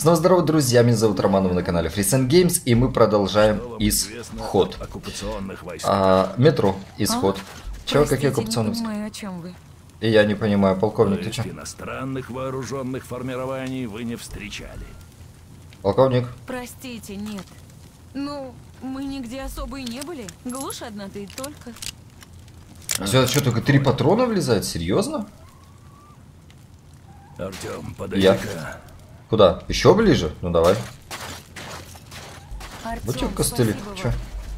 Снова здорово, друзья, меня зовут Роман, вы на канале FrissonGames Games, и мы продолжаем исход. Метро, исход. Чего, какие оккупационные войска? О чем вы? И я не понимаю, полковник, ты че? Иностранных вооруженных формирований вы не встречали. Полковник. Простите, нет. Ну, мы нигде особо и не были. Глушь одна ты и только. Все, что, только 3 патрона влезает? Серьезно? Артем, подойди-ка. Куда? Еще ближе? Ну давай. Вот тебе костылик. Че?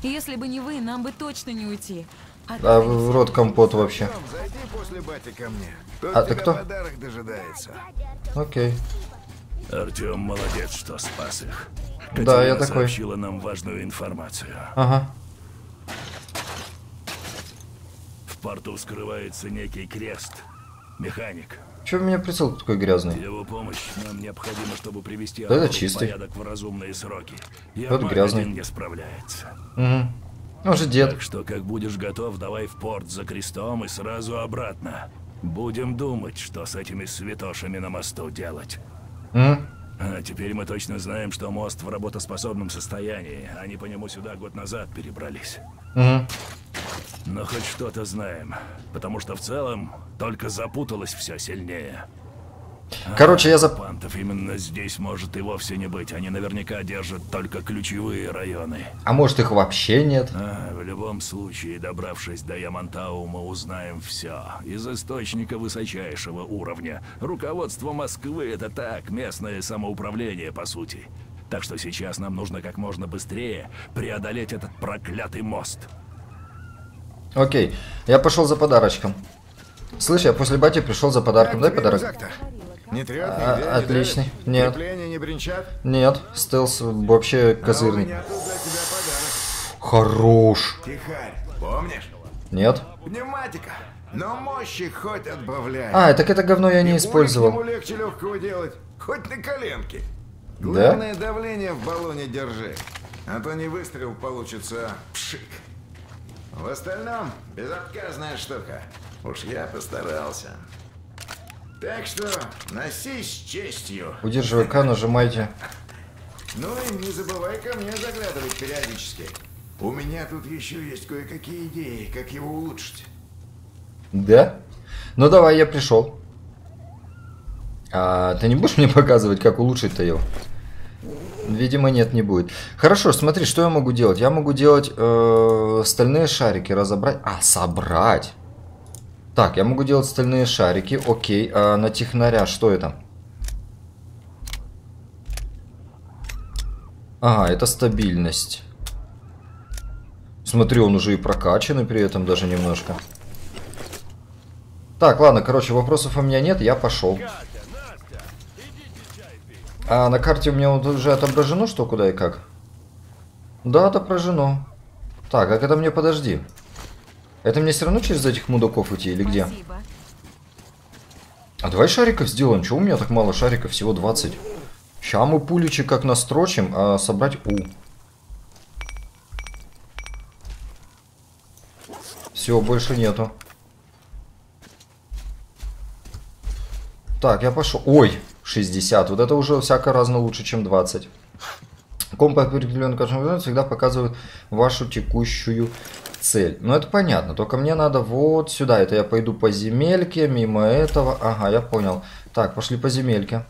Если бы не вы, нам бы точно не уйти. А в рот компот вообще. Зайди после бати ко мне. А ты кто? Подарок дожидается. Окей. Артем молодец, что спас их. Катя, да, я такой. Сообщила нам важную информацию. Ага. В порту скрывается некий крест. Механик. Че у меня прицел такой грязный? Его помощь нам необходима, чтобы привести Аврору в порядок в разумные сроки. Вот грязный. Не справляется. Угу. Он же дед. Так что, как будешь готов, давай в порт за крестом и сразу обратно. Будем думать, что с этими святошами на мосту делать. А теперь мы точно знаем, что мост в работоспособном состоянии. Они по нему сюда год назад перебрались. Но хоть что-то знаем, потому что в целом только запуталось все сильнее. Короче, я запантов именно здесь может и вовсе не быть. Они наверняка держат только ключевые районы. А может, их вообще нет? В любом случае, добравшись до Ямонтау, мы узнаем все. Из источника высочайшего уровня. Руководство Москвы — это так, местное самоуправление, по сути. Так что сейчас нам нужно как можно быстрее преодолеть этот проклятый мост. Окей, я пошел за подарочком. Слышь, я после бати пришел за подарком. Дай подарок. Не трёт, нигде, отличный. Нет. Нет, стелс вообще козырный. Хорош. Тихарь, помнишь? Нет. Пневматика. Но мощи хоть отбавляй. Так это говно я не использовал. Легче легкого делать. Хоть на коленке. Главное, давление в баллоне держи. А то не выстрел получится. Пшик. В остальном безотказная штука. Уж я постарался. Так что носи с честью. Удерживай К, нажимайте. Ну и не забывай ко мне заглядывать периодически. У меня тут еще есть кое-какие идеи, как его улучшить. Да? Ну давай, я пришел. Ты не будешь мне показывать, как улучшить-то его? Видимо, нет, не будет. Хорошо, смотри, что я могу делать. Я могу делать стальные шарики, разобрать. Собрать. Так, я могу делать стальные шарики. Окей, на технаря что это? Это стабильность. Смотри, он уже и прокачанный при этом даже немножко. Так, ладно, короче, вопросов у меня нет, я пошел. А на карте у меня вот уже отображено, что куда и как? Да, отображено. Так, как это мне, подожди. Это мне все равно через этих мудаков идти или где? Спасибо. Давай шариков сделаем. Чего у меня так мало шариков? Всего 20. Ща мы пуличи как настрочим, а собрать... Все, больше нету. Так, я пошел. 60. Вот это уже всяко разно лучше, чем 20. Компас прикреплен к каждому варианту всегда показывает вашу текущую цель. Ну, это понятно. Только мне надо вот сюда. Это я пойду по земельке, мимо этого. Я понял. Так, пошли по земельке.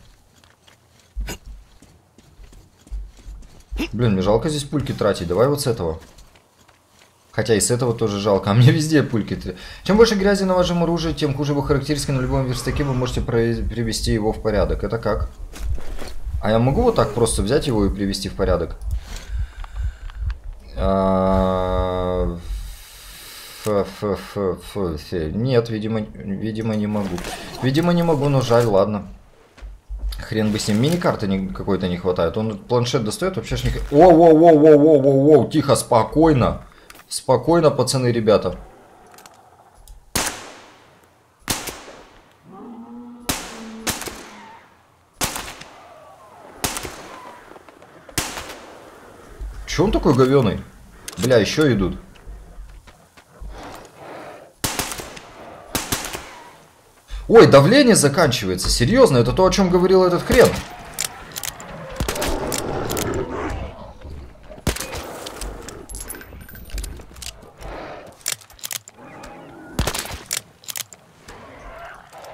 Блин, мне жалко здесь пульки тратить. Давай вот с этого. Хотя и с этого тоже жалко. А мне везде пульки. Чем больше грязи на вашем оружии, тем хуже его характеристики. На любом верстаке вы можете привести его в порядок. Это как? А я могу вот так просто взять его и привести в порядок? Нет, видимо, не могу. Видимо, не могу, но жаль, ладно. Хрен бы с ним. Мини-карты какой-то не хватает. Он планшет достает, вообще ж не... Воу-воу-воу-воу-воу-воу-воу. Тихо, спокойно. Спокойно, пацаны, ребята. Че он такой говёный? Бля, еще идут. Давление заканчивается. Серьезно, это то, о чем говорил этот хрен.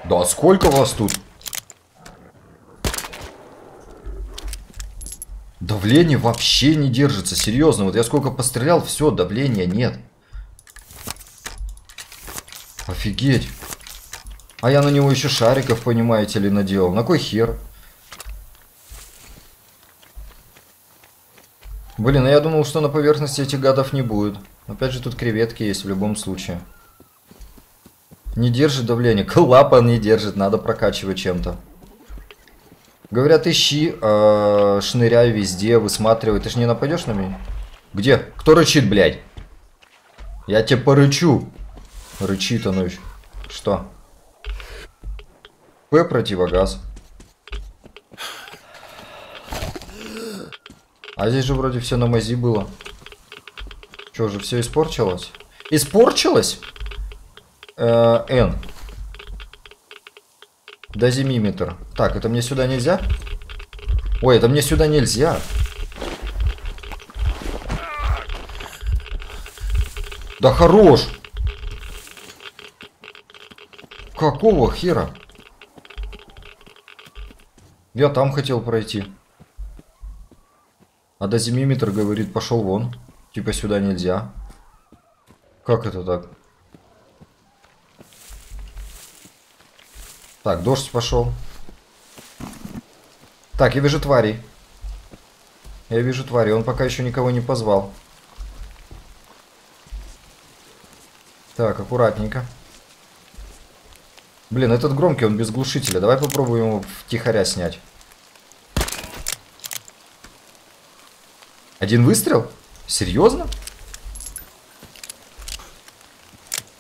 Да сколько вас тут? Давление вообще не держится, серьезно. Вот я сколько пострелял, все, давления нет. Офигеть. А я на него еще шариков, понимаете ли, наделал. На кой хер? Блин, а я думал, что на поверхности этих гадов не будет. Опять же, тут креветки есть в любом случае. Не держит давление. Клапан не держит, надо прокачивать чем-то. Говорят, ищи, шныряй везде, высматривай. Ты ж не нападешь на меня? Где? Кто рычит, блядь? Я тебе порычу. Рычит оно еще. Что? П противогаз. А здесь же вроде все на мази было. Че же, все испорчилось? Испорчилось? Н. Дозимиметр. Так, это мне сюда нельзя? Ой, это мне сюда нельзя. Да хорош! Какого хера? Я там хотел пройти. А дозимиметр говорит, пошел вон. Типа сюда нельзя. Как это так? Так, дождь пошел. Так, я вижу тварей. Я вижу тварей. Он пока еще никого не позвал. Так, аккуратненько. Блин, этот громкий, он без глушителя. Давай попробуем его втихаря снять. Один выстрел? Серьезно?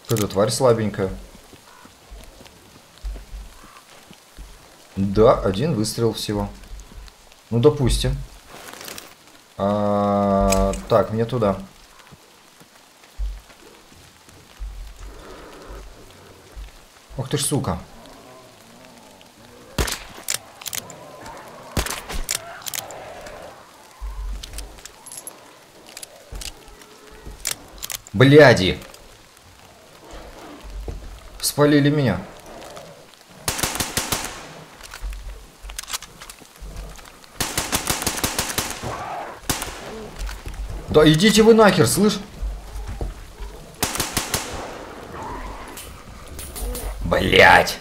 Какая-то тварь слабенькая. Да, один выстрел всего. Ну, допустим. Так, мне туда. Ох ты ж, сука. Бляди. Спалили меня. Да идите вы нахер, слышь? Блять!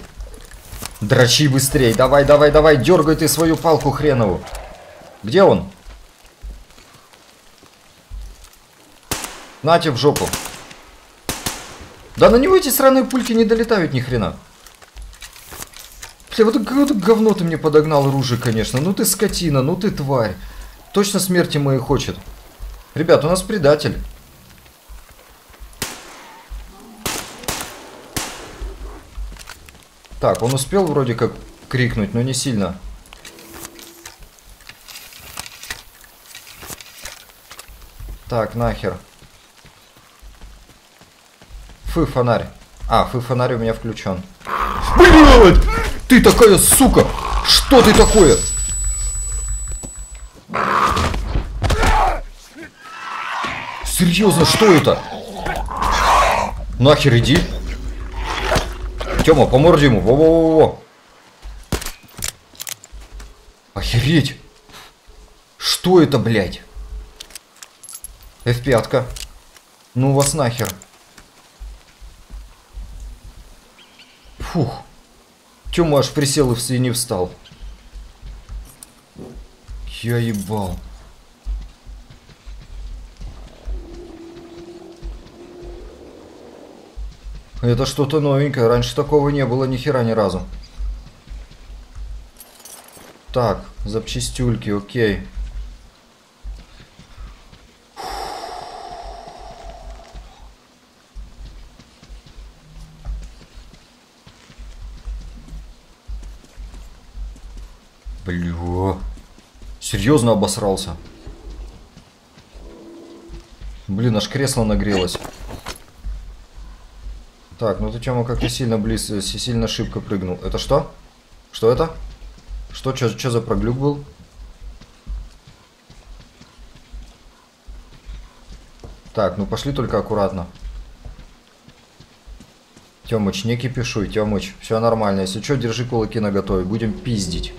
Дрочи быстрей, давай, давай, давай, дергай ты свою палку хренову. Где он? Нате в жопу. Да на него эти сраные пульки не долетают ни хрена. Бля, вот это говно ты мне подогнал, оружие, конечно. Ну ты скотина, ну ты тварь. Точно смерти моей хочет. Ребят, у нас предатель. Так, он успел вроде как крикнуть, но не сильно. Так, нахер. Фы, фонарь. А, фы, фонарь у меня включен. Блин! Ты такая сука! Что ты такое? Серьезно, что это? Нахер иди. Тёма, по морде ему. Во-во-во-во. Охереть. Что это, блядь? F5-ка. Ну вас нахер. Фух. Тёма аж присел и не встал. Я ебал. Это что-то новенькое. Раньше такого не было ни хера ни разу. Так, запчастюльки, окей. Бля. Серьезно обосрался. Блин, аж кресло нагрелось. Так, ну ты, Тёма, как-то сильно близко, сильно шибко прыгнул. Это что? Что это? Что, чё за проглюк был? Так, ну пошли только аккуратно. Тёмыч, не кипишуй, Тёмыч. Все нормально. Если что, держи кулаки наготове. Будем пиздить.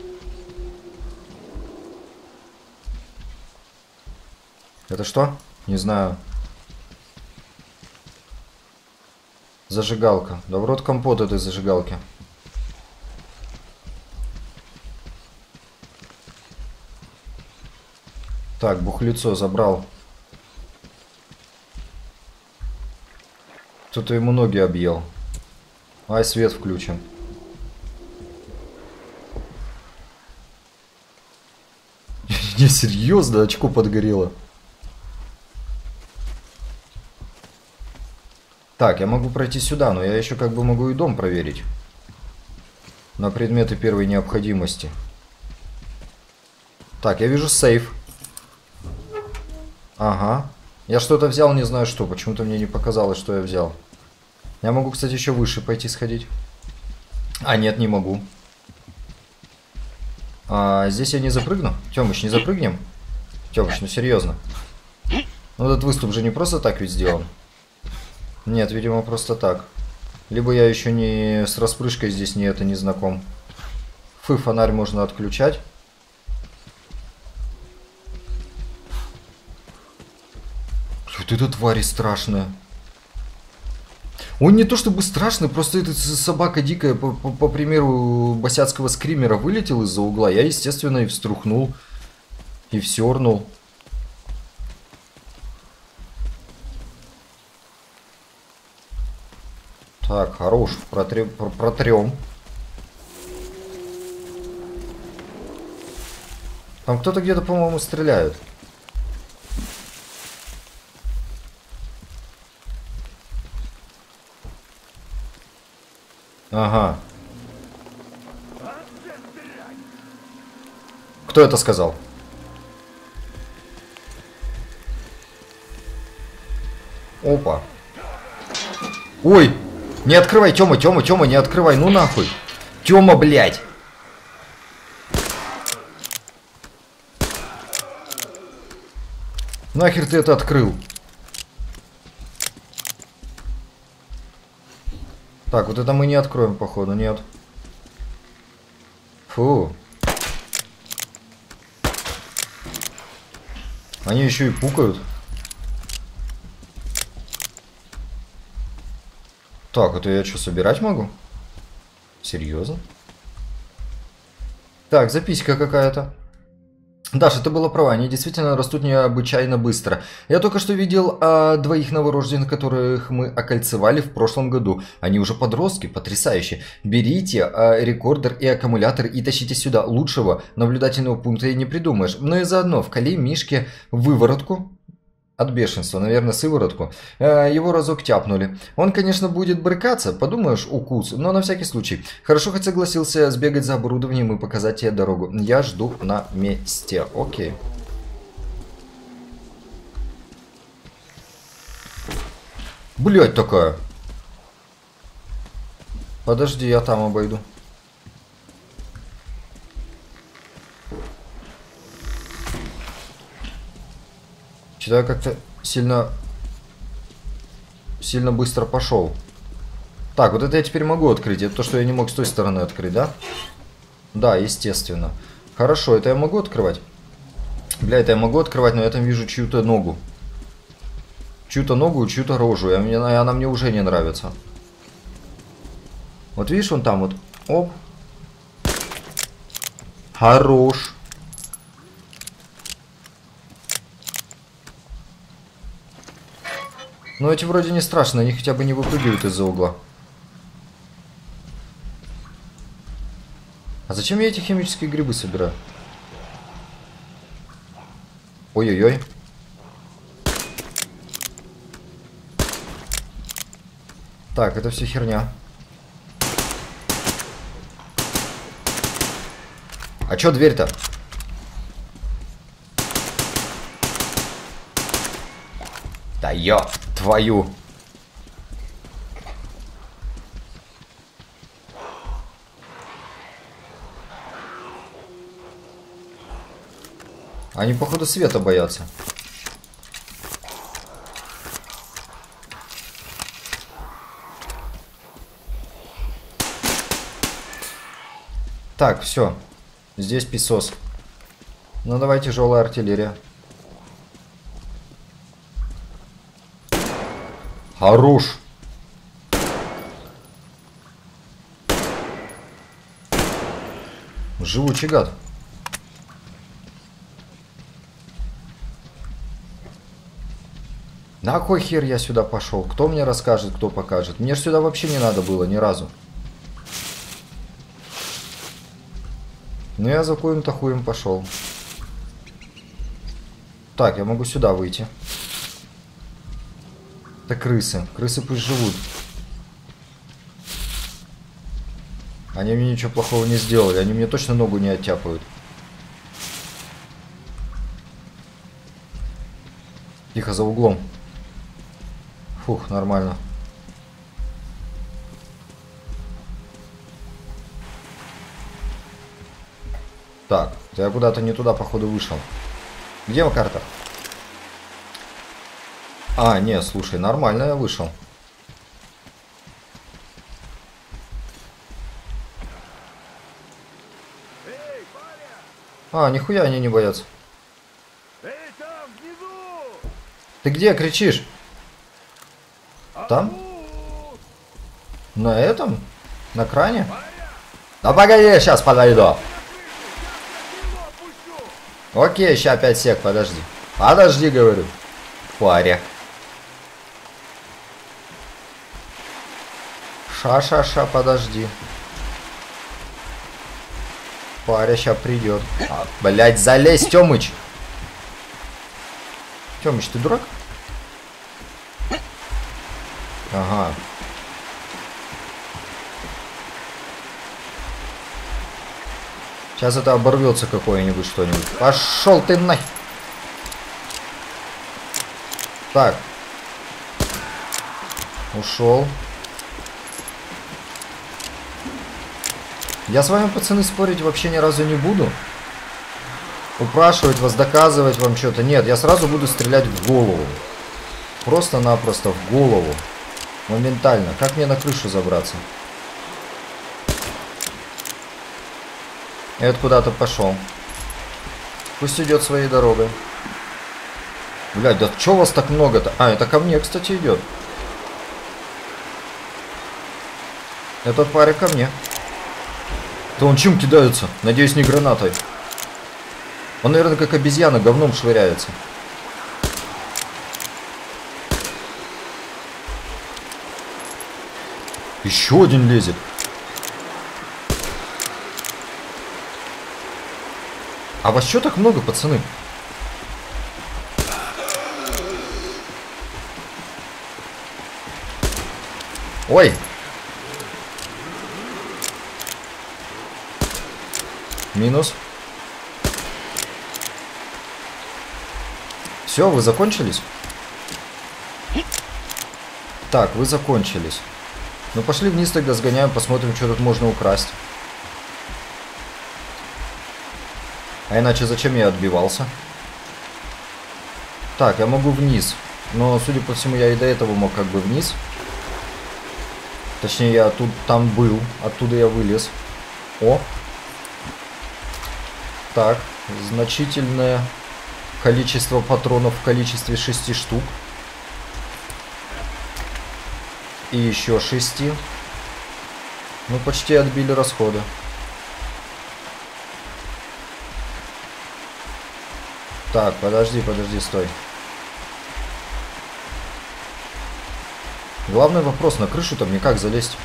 Это что? Не знаю. Зажигалка. Да в рот компот этой зажигалки. Так, бухлицо забрал. Кто-то ему ноги объел. Ай, свет включен. Не, серьезно, очко подгорело. Так, я могу пройти сюда, но я еще как бы могу и дом проверить. На предметы первой необходимости. Так, я вижу сейф. Ага. Я что-то взял, не знаю что. Почему-то мне не показалось, что я взял. Я могу, кстати, еще выше пойти сходить. А, нет, не могу. А, здесь я не запрыгну? Тёмыч, не запрыгнем? Тёмыч, ну серьезно. Ну этот выступ же не просто так ведь сделан. Нет, видимо, просто так. Либо я еще не с распрыжкой здесь не знаком. Фы, фонарь можно отключать. Вот это тварь страшная. Он не то чтобы страшный, просто эта собака дикая, по примеру босяцкого скримера, вылетел из-за угла. Я, естественно, и вструхнул. И всернул. Так, хорош, протрем. Там кто-то где-то, по-моему, стреляет. Ага. Кто это сказал? Опа. Ой! Не открывай, Тёма, Тёма, Тёма, не открывай, ну нахуй. Тёма, блядь. Нахер ты это открыл? Так, вот это мы не откроем, походу, нет. Фу. Они еще и пукают. Так, это я что, собирать могу? Серьезно? Так, записка какая-то. Даша, ты была права, они действительно растут необычайно быстро. Я только что видел двоих новорожденных, которых мы окольцевали в прошлом году. Они уже подростки, потрясающе. Берите рекордер и аккумулятор и тащите сюда. Лучшего наблюдательного пункта и не придумаешь. Но и заодно вкали Мишке выворотку. От бешенства, наверное, сыворотку. Его разок тяпнули. Он, конечно, будет брыкаться, подумаешь, укус, но на всякий случай. Хорошо хоть согласился сбегать за оборудованием и показать тебе дорогу. Я жду на месте. Окей. Блять такая. Подожди, я там обойду. Я как-то сильно быстро пошел. Так, вот это я теперь могу открыть. Это то, что я не мог с той стороны открыть, да? Да, естественно. Хорошо, это я могу открывать? Бля, это я могу открывать, но я там вижу чью-то ногу. Чью-то ногу, чью-то рожу. Она мне уже не нравится. Вот видишь, он там вот. Оп. Хорош. Но эти вроде не страшно, они хотя бы не выпрыгивают из-за угла. А зачем я эти химические грибы собираю? Ой-ой-ой. Так, это все херня. А чё дверь-то? Да ё! Твою. Они, походу, света боятся. Так, все. Здесь песос. Ну давай, тяжелая артиллерия. Хорош. Живучий гад. На кой хер я сюда пошел? Кто мне расскажет, кто покажет? Мне же сюда вообще не надо было ни разу. Но я за коим-то хуем пошел. Так, я могу сюда выйти. Это крысы. Крысы пусть живут. Они мне ничего плохого не сделали. Они мне точно ногу не оттяпают. Тихо, за углом. Фух, нормально. Так, я куда-то не туда, походу, вышел. Где моя карта? А, не, слушай, нормально я вышел. А, нихуя они не боятся. Ты где кричишь? Там? На этом? На кране? Да погоди, сейчас подойду. Окей, сейчас 5 сек, подожди. Подожди, говорю. Паря. Ша-ша-ша, подожди. Паря сейчас придет. А, блять, залезь, Тёмыч. Тёмыч, ты дурак? Ага. Сейчас это оборвется какое-нибудь что-нибудь. Пошел ты нахер. Так. Ушел. Я с вами, пацаны, спорить вообще ни разу не буду. Упрашивать вас, доказывать вам что-то. Нет, я сразу буду стрелять в голову. Просто-напросто в голову. Моментально. Как мне на крышу забраться? Это куда-то пошел. Пусть идет своей дорогой. Блядь, да чё вас так много-то? А, это ко мне, кстати, идет. Этот парень ко мне. Да он чем кидается? Надеюсь, не гранатой. Он, наверное, как обезьяна говном швыряется. Еще один лезет. А вас что так много, пацаны? Ой! Минус. Все, вы закончились? Так, вы закончились. Ну пошли вниз тогда, сгоняем, посмотрим, что тут можно украсть. А иначе зачем я отбивался? Так, я могу вниз. Но, судя по всему, я и до этого мог как бы вниз. Точнее, я тут там был. Оттуда я вылез. О! Так, значительное количество патронов в количестве 6 штук. И еще 6. Мы почти отбили расходы. Так, подожди, подожди, стой. Главный вопрос, на крышу-то мне как залезть?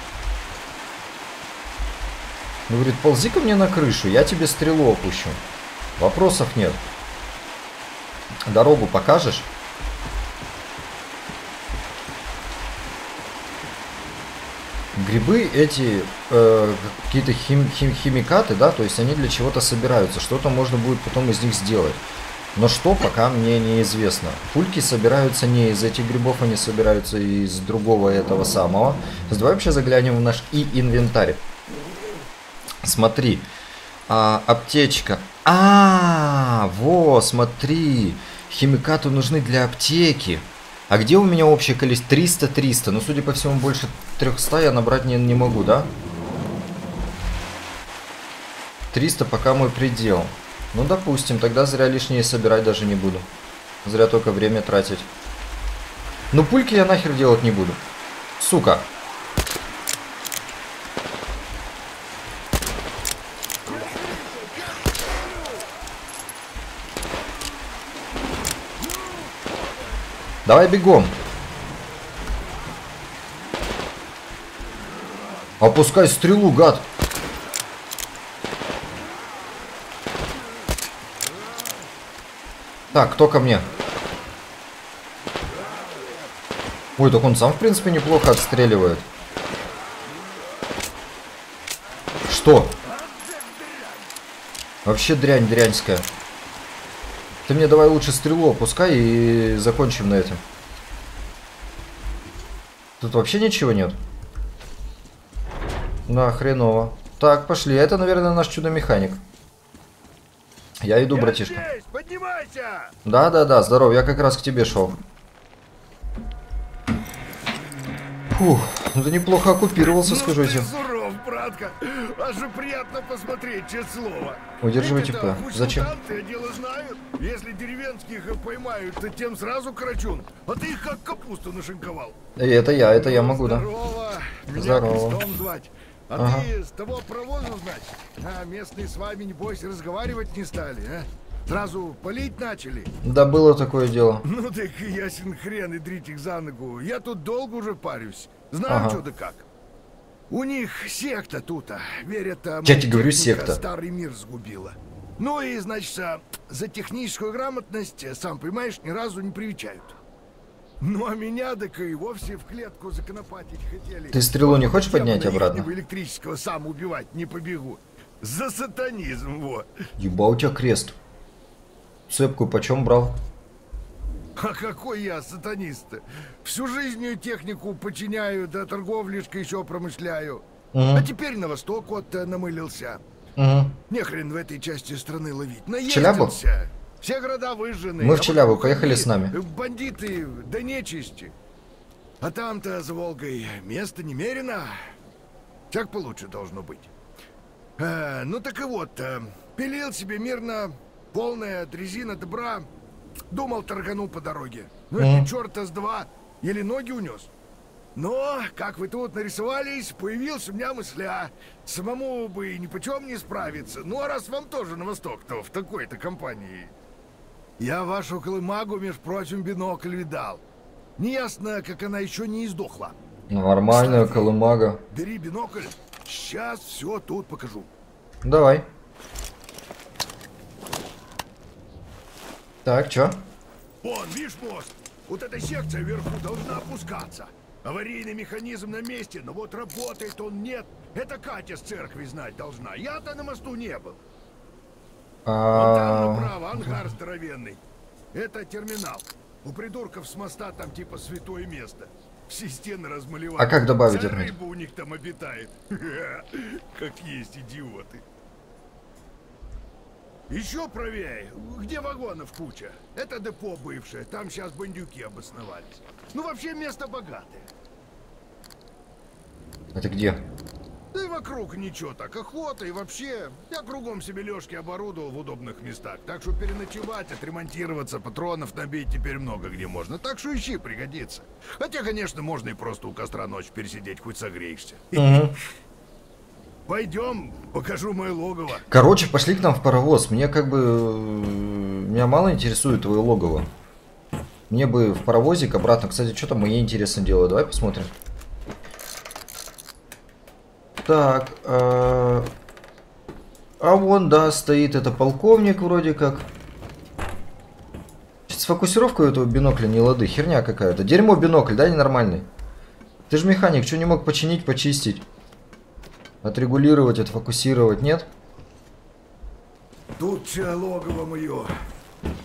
Он говорит, ползи ко мне на крышу, я тебе стрелу опущу. Вопросов нет. Дорогу покажешь? Грибы эти, какие-то химикаты, да, то есть они для чего-то собираются, что-то можно будет потом из них сделать. Но что, пока мне неизвестно. Пульки собираются не из этих грибов, они собираются из другого этого самого. Давай вообще заглянем в наш инвентарь. Смотри. А, аптечка. А, во, смотри. Химикаты нужны для аптеки. А где у меня общее количество? 300. Ну, судя по всему, больше 300 я набрать не могу, да? 300 пока мой предел. Ну, допустим, тогда зря лишнее собирать даже не буду. Зря только время тратить. Ну, пульки я нахер делать не буду. Сука. Давай бегом. Опускай стрелу, гад. Так, кто ко мне? Ой, так он сам, в принципе, неплохо отстреливает. Что? Вообще дрянь дряньская. Ты мне давай лучше стрелу опускай и закончим на этом. Тут вообще ничего нет. Да, хреново. Так, пошли. Это, наверное, наш чудо-механик. Я иду, братишка. Да, здорово. Я как раз к тебе шел. Фух, ну ты неплохо оккупировался, скажу тебе. Суров, братка. Аж приятно посмотреть, честное слово. Удерживай тепло. Зачем? Если деревенских поймают, то тем сразу карачун. А ты их как капусту нашинковал. Это я могу, да. Здорово. А ага. Ты с того провоза, значит? А местные с вами, небось, разговаривать не стали, а? Сразу палить начали? Да было такое дело. Ну так ясен хрен и дритик за ногу. Я тут долго уже парюсь. Знаю, ага. Что да как. У них секта тут, верят, я тебе говорю, секта. Старый мир сгубила. Ну и, значит, за техническую грамотность, сам понимаешь, ни разу не привечают. Ну а меня так и вовсе в клетку законопатить хотели. Ты стрелу не хочешь поднять обратно? Электрического сам убивать не побегу. За сатанизм, вот. Еба, у тебя крест. Цепку почем брал? А какой я сатанист-то? Всю жизнь технику починяю, да торговлишка еще промышляю. А теперь на восток вот намылился. Нехрен в этой части страны ловить. Наездился. Все города выжжены. Мы в Челябу, поехали с нами. Бандиты, да нечисти. А там-то за Волгой место немерено. Так получше должно быть. Ну так и вот, пилил себе мирно, полная дрезина добра. Думал, торгану по дороге. Ну это черта с два, еле ноги унес. Но, как вы тут нарисовались, появилась у меня мысля. Самому бы ни почем не справиться. Ну а раз вам тоже на восток, то в такой-то компании... Я вашу колымагу, между прочим, бинокль видал. Неясно, как она еще не издохла. Нормальная колымага. Бери бинокль. Сейчас все тут покажу. Давай. Так, чё? Вон, видишь, мост? Вот эта секция вверху должна опускаться. Аварийный механизм на месте, но вот работает он нет. Это Катя с церкви знать должна. Я-то на мосту не был. Вот там направо ангар здоровенный. Это терминал. У придурков с моста там типа святое место. Все стены размалевали. А как добавить это? Рыба у них там обитает. Как есть идиоты. Еще правее. Где вагонов куча? Это депо бывшее. Там сейчас бандюки обосновались. Ну вообще место богатое. Это где? Да и вокруг ничего так, охота и вообще. Я кругом себе лёжки оборудовал в удобных местах. Так что переночевать, отремонтироваться, патронов набить теперь много где можно. Так что ищи, пригодится. Хотя, конечно, можно и просто у костра ночь пересидеть, хоть согреешься. Пойдем, покажу мое логово. Короче, пошли к нам в паровоз. Мне как бы... Меня мало интересует твое логово. Мне бы в паровозик обратно. Кстати, что там мне интересно делаю. Давай посмотрим. Так, а вон, да, стоит это полковник вроде как. С фокусировкой этого бинокля не лады, херня какая-то. Дерьмо бинокль, да, ненормальный? Ты же механик, что не мог починить, почистить? Отрегулировать, отфокусировать, нет? Тут логово мое.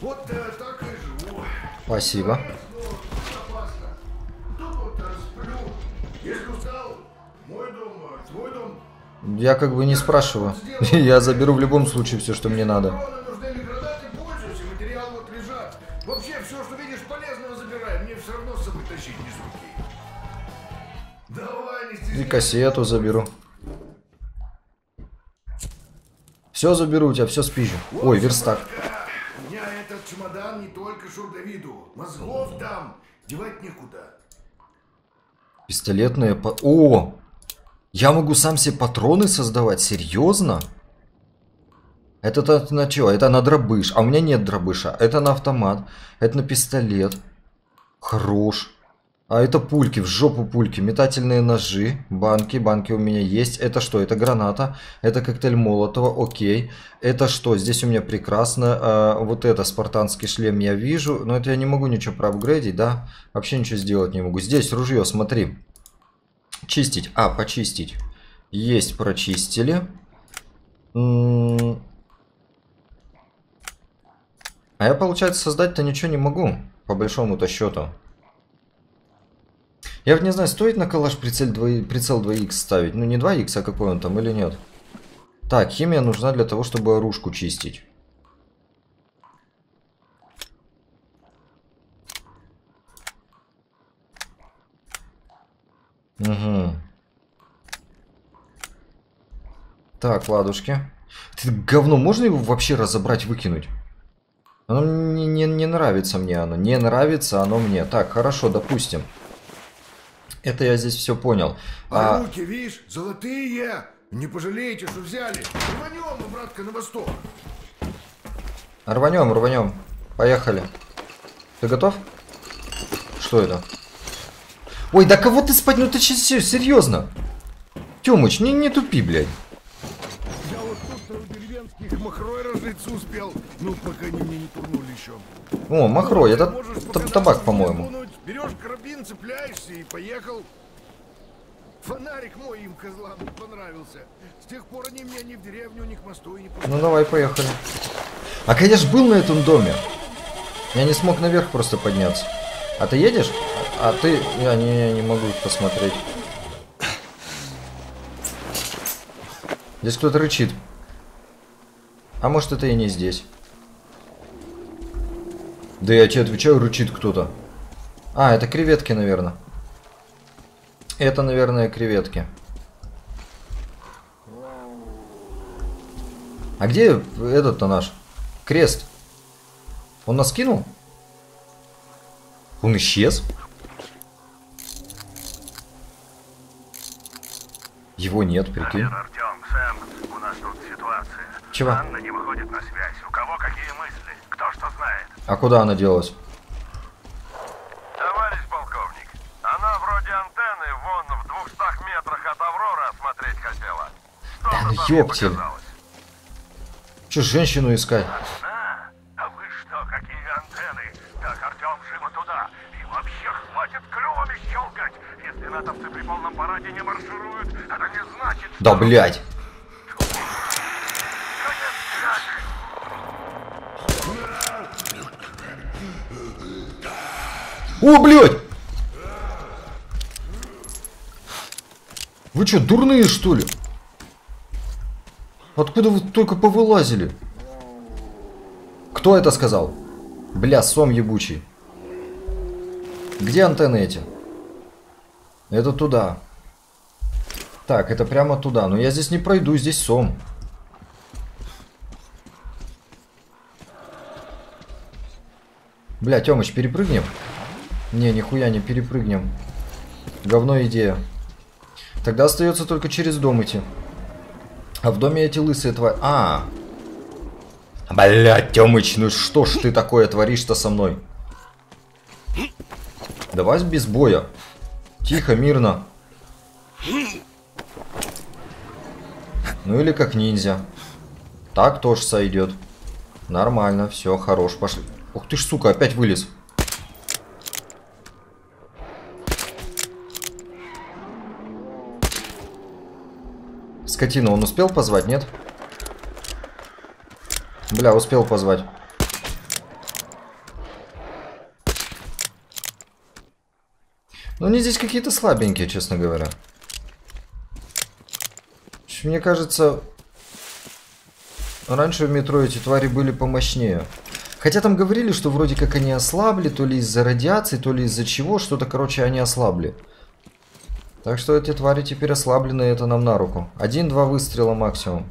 Вот так и живу. Спасибо. Я как бы не спрашиваю. Я заберу в любом случае все, что мне надо. И кассету заберу. Все заберу у тебя, все спижу. Ой, верстак. Я этот чемодан не только шурдовиду. Мозгов там девать некуда. Пистолетные по... О! Я могу сам себе патроны создавать? Серьезно? Это на что? Это на дробыш. А у меня нет дробыша. Это на автомат. Это на пистолет. Хорош. А это пульки, в жопу пульки. Метательные ножи. Банки. Банки у меня есть. Это что? Это граната. Это коктейль Молотова. Окей. Это что? Здесь у меня прекрасно. А, вот это спартанский шлем я вижу. Но это я не могу ничего проапгрейдить, да? Вообще ничего сделать не могу. Здесь ружье, смотри. Чистить. А, почистить. Есть, прочистили. А я, получается, создать-то ничего не могу, по большому-то счету. Я вот не знаю, стоит на калаш прицел 2х ставить. Ну, не 2х, а какой он там, или нет. Так, химия нужна для того, чтобы оружку чистить. Угу. Так, ладушки. Это говно, можно его вообще разобрать, выкинуть? Оно не нравится мне, оно. Не нравится оно мне. Так, хорошо, допустим. Это я здесь все понял. А руки, видишь, золотые. Не пожалеете, что взяли. Рванем, братка, на восток. Рванем, рванем. Поехали. Ты готов? Что это? Ой, да кого ты спать? Ну ты че, серьезно? Тёмыч, не тупи, блядь. Я вот тут у деревенских махрой разжиться успел. Ну, пока они мне не турнули еще. О, махрой, это табак, по-моему. Берешь карабин, цепляешься и поехал. Фонарик мой им, козлам, понравился. С тех пор они меня ни в деревню, ни к мосту, ни... Ну, давай, поехали. А я ж был на этом доме. Я не смог наверх просто подняться. А ты едешь? А ты... Я не могу посмотреть. Здесь кто-то рычит. А может, это и не здесь. Да я тебе отвечаю, рычит кто-то. А, это креветки, наверное. Это, наверное, креветки. А где этот-то наш? Крест. Он нас кинул? Он исчез? Его нет, прикинь. Артем, Сэм, у нас тут ситуация. Чего? Анна не выходит на связь. У кого какие мысли? Кто что знает? А куда она делась? Товарищ полковник, она вроде антенны вон в 200 метрах от Авроры осмотреть хотела. Да ну ёптель. Че, женщину искать? А вы что, какие антенны? Так, Артем, живо туда. И вообще хватит клювами щелкать. Если натовцы при полном параде не маршируют, это не значит... Да блять. О, блядь! Вы что, дурные, что ли? Откуда вы только повылазили? Кто это сказал? Бля, сом ебучий. Где антенны эти? Это туда. Так, это прямо туда. Но я здесь не пройду, здесь сом. Бля, Тёмыч, перепрыгнем? Не, нихуя не перепрыгнем. Говно идея. Тогда остается только через дом идти. А в доме эти лысые твари... А! Блядь, Тёмыч, ну что ж ты такое творишь-то со мной? Давай без боя. Тихо, мирно. Ну или как ниндзя. Так тоже сойдет. Нормально, все, хорош, пошли. Ух ты ж, сука, опять вылез. Скотина, он успел позвать, нет? Бля, успел позвать. Ну, они здесь какие-то слабенькие, честно говоря. Мне кажется, раньше в метро эти твари были помощнее. Хотя там говорили, что вроде как они ослабли, то ли из-за радиации, то ли из-за чего, что-то, короче, они ослабли. Так что эти твари теперь ослаблены, это нам на руку. Один-два выстрела максимум.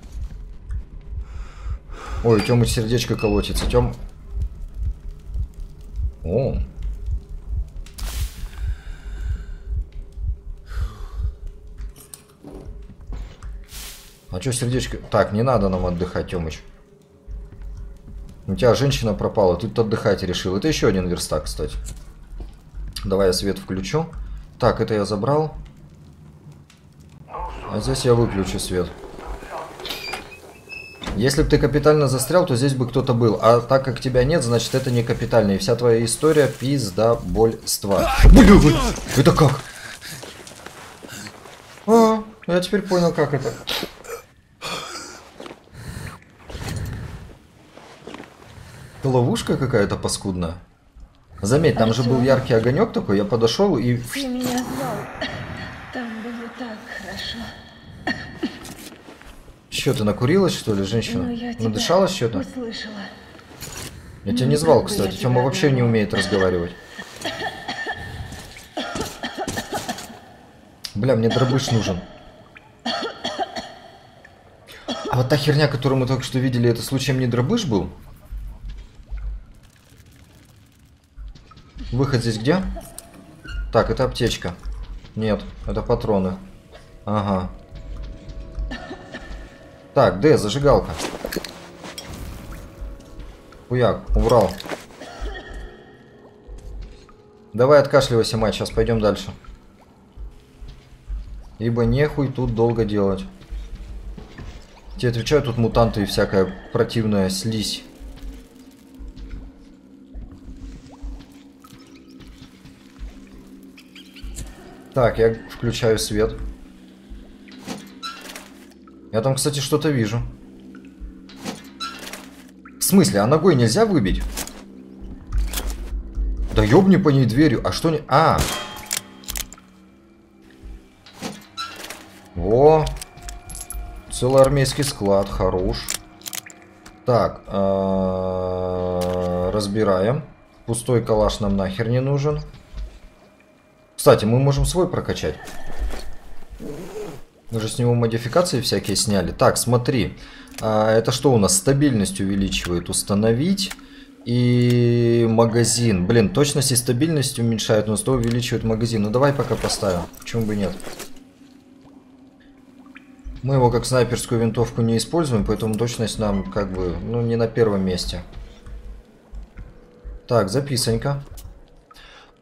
Ой, у Тёмы сердечко колотится. Тём... О. А чё сердечко... Так, не надо нам отдыхать, Тёмыч. У тебя женщина пропала, ты тут отдыхать решил. Это еще один верстак, кстати. Давай я свет включу. Так, это я забрал. А здесь я выключу свет. Если бы ты капитально застрял, то здесь бы кто-то был. А так как тебя нет, значит это не капитально. И вся твоя история пиздобольства. Блин, это как? А, я теперь понял, как это. Ловушка какая-то паскудная. Заметь, там же был яркий огонек такой, я подошел и... Ты меня звал. Там было так хорошо. Что, ты накурилась, что ли, женщина? Надышалась что-то? Я тебя не звал, кстати. Тёма вообще не умеет разговаривать. Бля, мне дробыш нужен. А вот та херня, которую мы только что видели, это случаем не дробыш был? Выход здесь где? Так, это аптечка. Нет, это патроны. Ага. Так, Д, зажигалка. Хуяк, убрал. Давай откашливайся, мать, сейчас пойдем дальше. Ибо нехуй тут долго делать. Тебе отвечаю, тут мутанты и всякая противная слизь. Так, я включаю свет. Я там, кстати, что-то вижу. В смысле, а ногой нельзя выбить? Да ёбни по ней дверью, а что не... А! Во! Целый армейский склад, хорош. Так, разбираем. Пустой калаш нам нахер не нужен. Кстати, мы можем свой прокачать. Мы же с него модификации всякие сняли. Так, смотри. Это что у нас? Стабильность увеличивает. Установить. И магазин. Блин, точность и стабильность уменьшают, но 100 увеличивает магазин. Ну давай пока поставим. Почему бы нет? Мы его как снайперскую винтовку не используем, поэтому точность нам как бы, ну, не на первом месте. Так, записанька.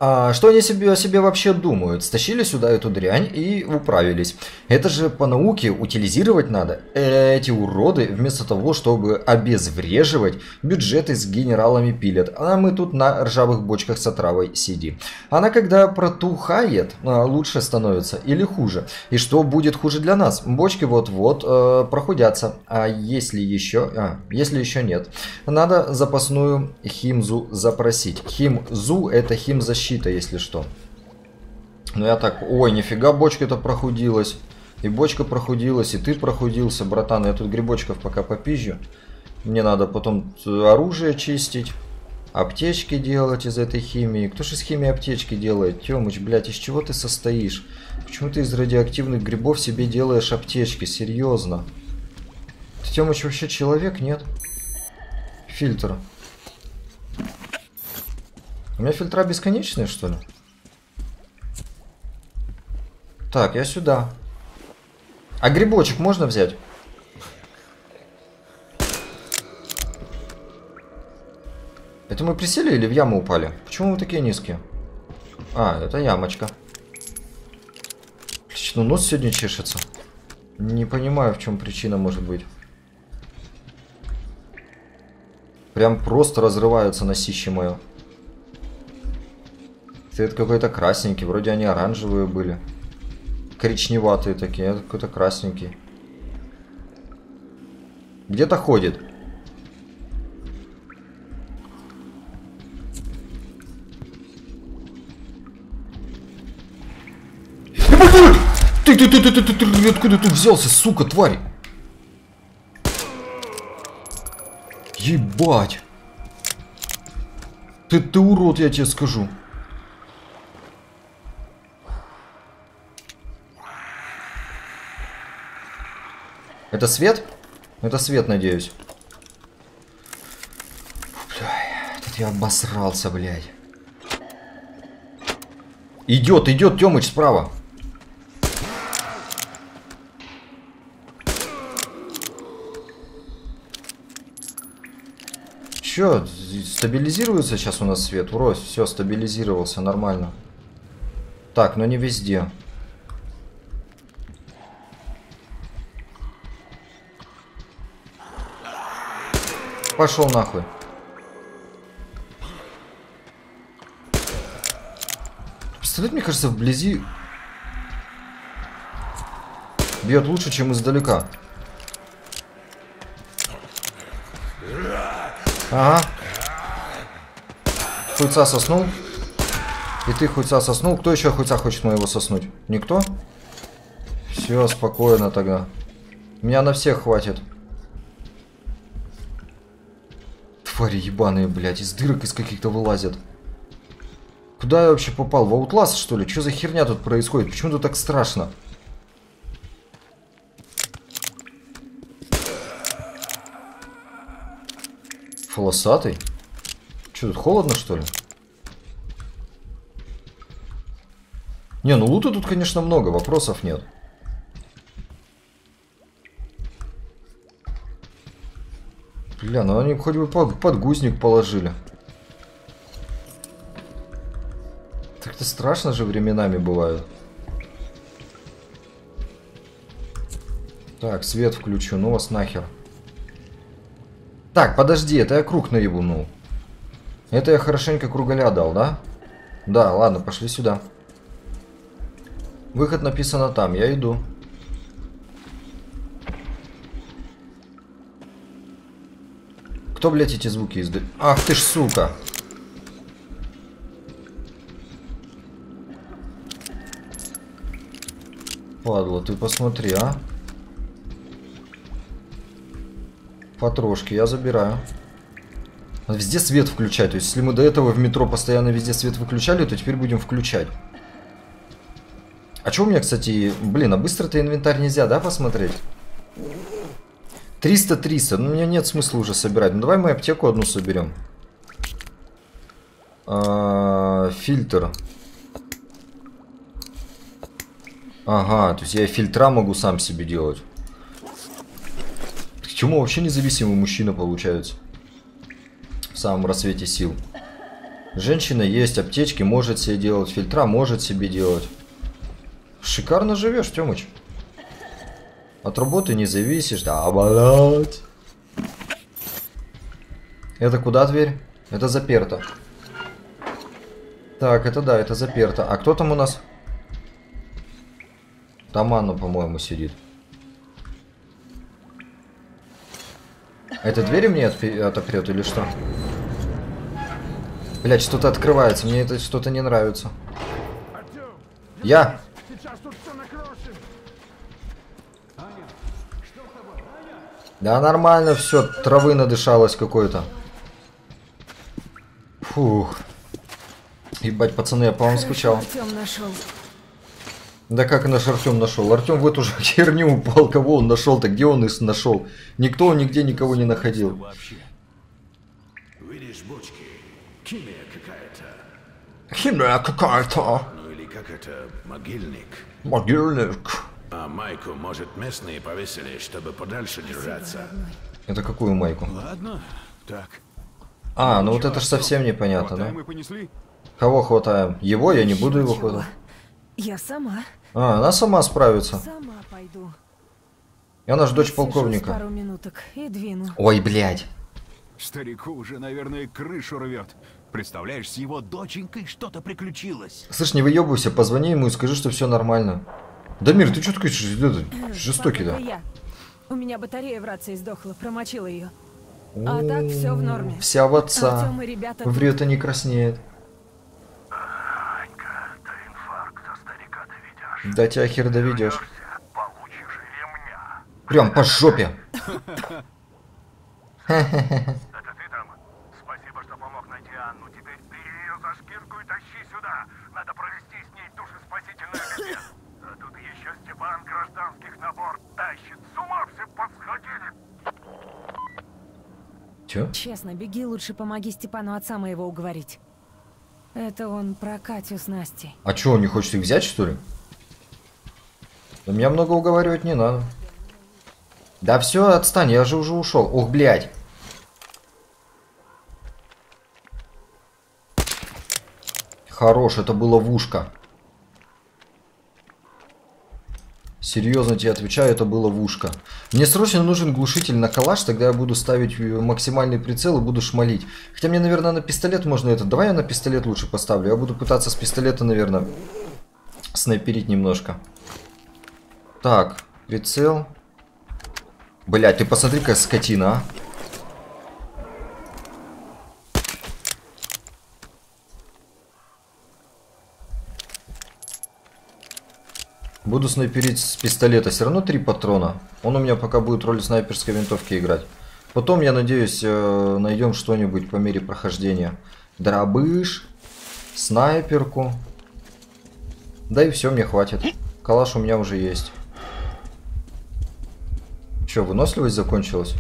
А что они о себе вообще думают? Стащили сюда эту дрянь и управились. Это же по науке утилизировать надо. Эти уроды вместо того, чтобы обезвреживать, бюджеты с генералами пилят. А мы тут на ржавых бочках с отравой сидим. Она когда протухает, лучше становится или хуже. И что будет хуже для нас? Бочки вот-вот проходятся. А если еще нет, надо запасную химзу запросить. Химзу — это химзащита, если что. Ну я так, ой, нифига, бочка-то прохудилась. И бочка прохудилась, и ты прохудился, братан. Я тут грибочков пока попизжу. Мне надо потом оружие чистить, аптечки делать из этой химии. Кто же из химии аптечки делает? Тёмыч, блядь, из чего ты состоишь? Почему ты из радиоактивных грибов себе делаешь аптечки? Серьезно. Ты, Тёмыч, вообще человек, нет? Фильтр. У меня фильтра бесконечные, что ли? Так, я сюда. А грибочек можно взять? Это мы присели или в яму упали? Почему мы такие низкие? А, это ямочка. Отлично, нос сегодня чешется. Не понимаю, в чем причина может быть. Прям просто разрываются носище мое. Цвет какой-то красненький, вроде они оранжевые были. Коричневатые такие, это какой-то красненький. Где-то ходит. Ты, откуда ты взялся, сука, тварь? Ебать. Ты урод, я тебе скажу. Это свет? Это свет, надеюсь. Черт, я обосрался, блядь. Идет, идет, Тёмыч справа. Чё, стабилизируется сейчас у нас свет? Врозь, все, стабилизировался, нормально. Так, но не везде. Пошел нахуй. Пистолет, мне кажется, вблизи бьет лучше, чем издалека. Ага. Хуйца соснул. И ты хуйца соснул. Кто еще хуйца хочет моего соснуть? Никто? Все, спокойно тогда. Меня на всех хватит. Твари ебаные, блядь, из дырок из каких-то вылазят. Куда я вообще попал? В Outlast, что ли? Что за херня тут происходит? Почему тут так страшно? Фолосатый? Что, тут холодно, что ли? Не, ну лута тут, конечно, много, вопросов нет. Бля, ну они хоть бы подгузник положили. Так-то страшно же временами бывает. Так, свет включу, ну вас нахер. Так, подожди, это я круг наебунул. Это я хорошенько круголя дал, да? Да, ладно, пошли сюда. Выход написано там, я иду. Кто, блядь, эти звуки издает? Ах ты ж, сука! Падла, ты посмотри, а? Потрошки, я забираю. Надо везде свет включать. То есть, если мы до этого в метро постоянно везде свет выключали, то теперь будем включать. А что у меня, кстати... Блин, а быстро-то инвентарь нельзя, да, посмотреть? 300-300. Ну, у меня нет смысла уже собирать. Ну, давай мы аптеку одну соберем. Фильтр. Ага, то есть я фильтра могу сам себе делать. К чему вообще независимый мужчина получается? В самом рассвете сил. Женщина есть, аптечки, может себе делать, фильтра может себе делать. Шикарно живешь, Тёмыч. От работы не зависишь. Да, блядь. Это куда дверь? Это заперто. Так, это да, это заперто. А кто там у нас? Там Анна, по-моему, сидит. Это дверь мне отопрет или что? Блять, что-то открывается. Мне это что-то не нравится. Я! Да нормально все, травы надышалось какой-то. Фух. Ебать, пацаны, я по вам скучал. Да как наш Артем нашел? Артем в эту же херню упал. Кого он нашел-то? Где он их нашел? Никто нигде никого не находил. Видишь, бочки. Химия какая-то. Химия какая-то. Ну или как это? Могильник. Могильник. А майку, может, местные повесили, чтобы подальше держаться. Это какую майку? Ладно. Так. А, ну вот это ж совсем непонятно, да? Кого хватаем? Его? Я не буду его хватать. Я сама. А, она сама справится. Сама пойду. Я наш дочь полковника. Пару минуток и двину. Ой, блядь. Старику уже, наверное, крышу рвет. Представляешь, с его доченькой что-то приключилось. Слышь, не выебывайся, позвони ему и скажи, что все нормально. Дамир, ты что такой жестокий, да? У меня батарея в рации сдохла, промочила ее. А так все в норме. Вся в отца. Врет и не краснеет. Да тебя хер доведешь. Прям по жопе. Это ты там? Спасибо, что помог найти Анну. Теперь бери ее за шкирку и тащи сюда. Надо провести с ней душеспасительную. А тут еще Степан гражданских набор тащит. С ума все подсходили. Чё? Честно, беги, лучше помоги Степану отца моего уговорить. Это он про Катю с Настей. А чё, он не хочет их взять, что ли? Да меня много уговаривать не надо. Да все, отстань, я же уже ушел. Ох, блядь. Хорош, это было в ушко. Серьезно тебе отвечаю, это было в ушко. Мне срочно нужен глушитель на калаш, тогда я буду ставить максимальный прицел и буду шмалить. Хотя мне, наверное, на пистолет можно это... Давай я на пистолет лучше поставлю. Я буду пытаться с пистолета, наверное, снайперить немножко. Так, прицел. Блядь, ты посмотри, как скотина, а. Буду снайперить с пистолета. Все равно 3 патрона. Он у меня пока будет роль снайперской винтовки играть. Потом, я надеюсь, найдем что-нибудь по мере прохождения. Дробыш, снайперку. Да и все, мне хватит. Калаш у меня уже есть. Че, выносливость закончилась?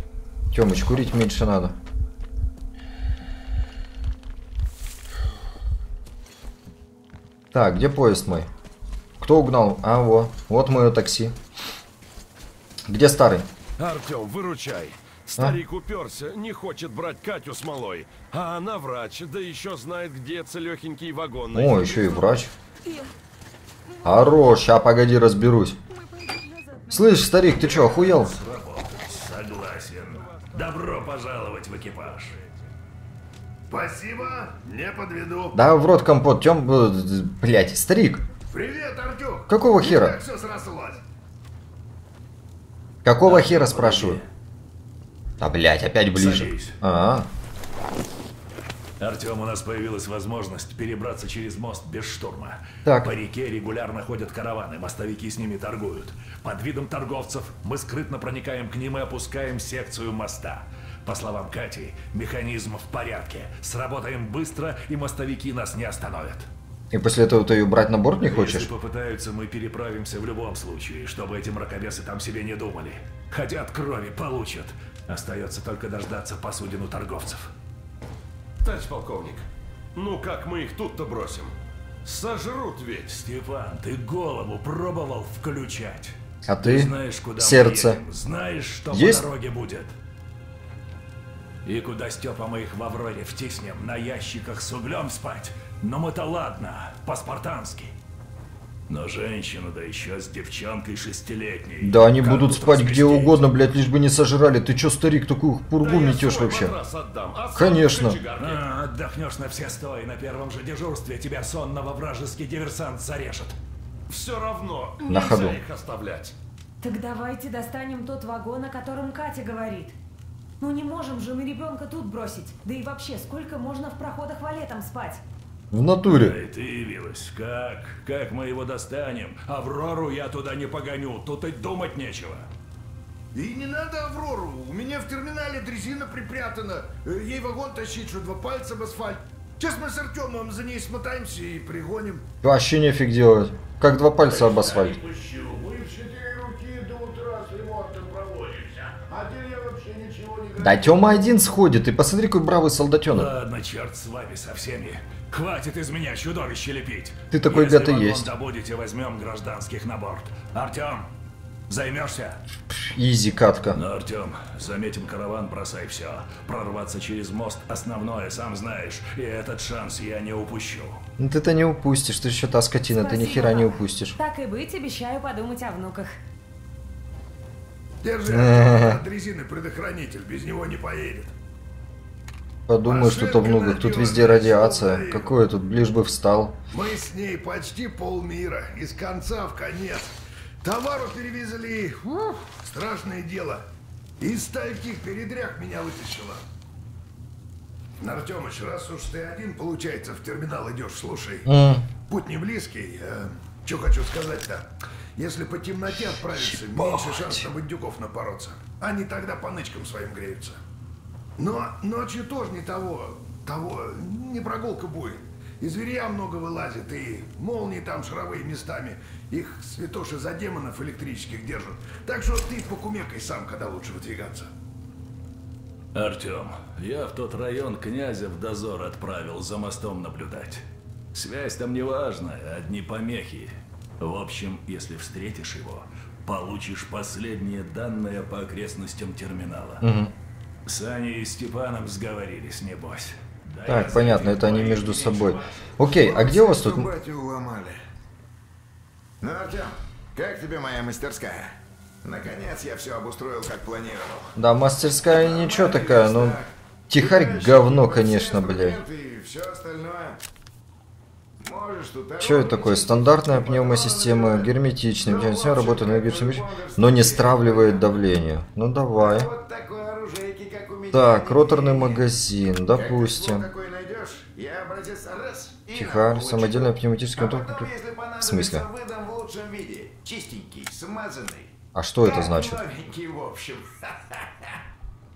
Тёмыч, курить меньше надо. Так, где поезд мой? Кто угнал? А, во. Вот мое такси. Где старый? Артем, выручай. Старик уперся, не хочет брать Катю с малой. А она врач, да еще знает, где целехенький вагон. О, еще и врач. Хорош, а погоди, разберусь. Слышь, старик, ты чё, охуел? Согласен. Добро пожаловать в экипаж. Спасибо, не подведу. Да, в рот компот, Тём, блять, старик. Привет, Артём. Какого хера? Как всё срослось? Какого хера, спрашиваю? Да, блять, опять ближе. А -а. Артём, у нас появилась возможность перебраться через мост без штурма. Так. По реке регулярно ходят караваны, мостовики с ними торгуют. Под видом торговцев мы скрытно проникаем к ним и опускаем секцию моста. По словам Кати, механизм в порядке. Сработаем быстро, и мостовики нас не остановят. И после этого ты ее брать на борт не хочешь? Если попытаются, мы переправимся в любом случае, чтобы эти мракобесы там себе не думали. Хотят крови, получат. Остается только дождаться посудину торговцев. Товарищ полковник, ну как мы их тут-то бросим? Сожрут ведь. Степан, ты голову пробовал включать? А ты знаешь, куда сердце. Знаешь, что есть? По дороге будет. И куда, Степа, мы их в Авроре втиснем, на ящиках с углем спать? Но мы-то ладно, по-спартански. Но женщину, да еще с девчонкой 6-летней. Да они будут спать распустить где угодно, блядь, лишь бы не сожрали. Ты че, старик, такую пургу да метешь вообще? Отдам, а конечно. Отдохнешь на все сто, и на первом же дежурстве тебя сонного вражеский диверсант зарежет. Все равно на ходу их оставлять. Так давайте достанем тот вагон, о котором Катя говорит. Ну не можем же мы ребенка тут бросить. Да и вообще, сколько можно в проходах валетом спать? В натуре. Да и ты явилась. Как мы его достанем? Аврору я туда не погоню, тут и думать нечего. И не надо Аврору, у меня в терминале дрезина припрятана. Ей вагон тащить, что 2 пальца в асфальт. Сейчас мы с Артемом за ней смотаемся и пригоним. Вообще нефиг делать. Как 2 пальца об асфальт. Да Тёма один сходит, и посмотри, какой бравый солдатенок. Ладно, черт с вами со всеми. Хватит из меня чудовище лепить. Ты такой, гад и есть. Добудете, возьмем гражданских на борт. Артем, займешься? Изи, катка. Но, Артем, заметим караван, бросай все. Прорваться через мост основное, сам знаешь. И этот шанс я не упущу. Ну ты-то не упустишь, ты еще та скотина. Спасибо. Ты ни хера не упустишь. Так и быть, обещаю подумать о внуках. Держи от резины предохранитель, без него не поедет. Подумаю, что-то внуках, тут везде радиация. Какое тут, лишь бы встал. Мы с ней почти полмира, из конца в конец. Товару перевезли, ух, страшное дело. Из стольких передрях меня вытащило. Артёмыч, раз уж ты один, получается, в терминал идешь, слушай. Путь не близкий, что хочу сказать-то. Если по темноте отправиться, меньше шанс на бандюков напороться. Они тогда по нычкам своим греются. Но ночью тоже не того, не прогулка будет. И зверя много вылазит, и молнии там шаровые местами. Их святоши за демонов электрических держат. Так что ты покумекай сам, когда лучше выдвигаться. Артем, я в тот район князя в дозор отправил за мостом наблюдать. Связь там не важна, одни помехи. В общем, если встретишь его, получишь последние данные по окрестностям терминала. Угу. С Аней и Степаном сговорились, небось. Да, так, понятно, это они между собой. Окей, а где у вас тут... Батю уломали. Ну, Артем, как тебе моя мастерская? Наконец я все обустроил, как планировал. Да, мастерская это ничего такая, но... Тихарь говно, конечно, блядь. Что это такое? Стандартная пневмосистема, герметичная, все работает на герметичном, но не стравливает давление. Ну давай. Так, роторный магазин, допустим. Тихарь, самодельная пневматическая моторка. В смысле? А что это значит?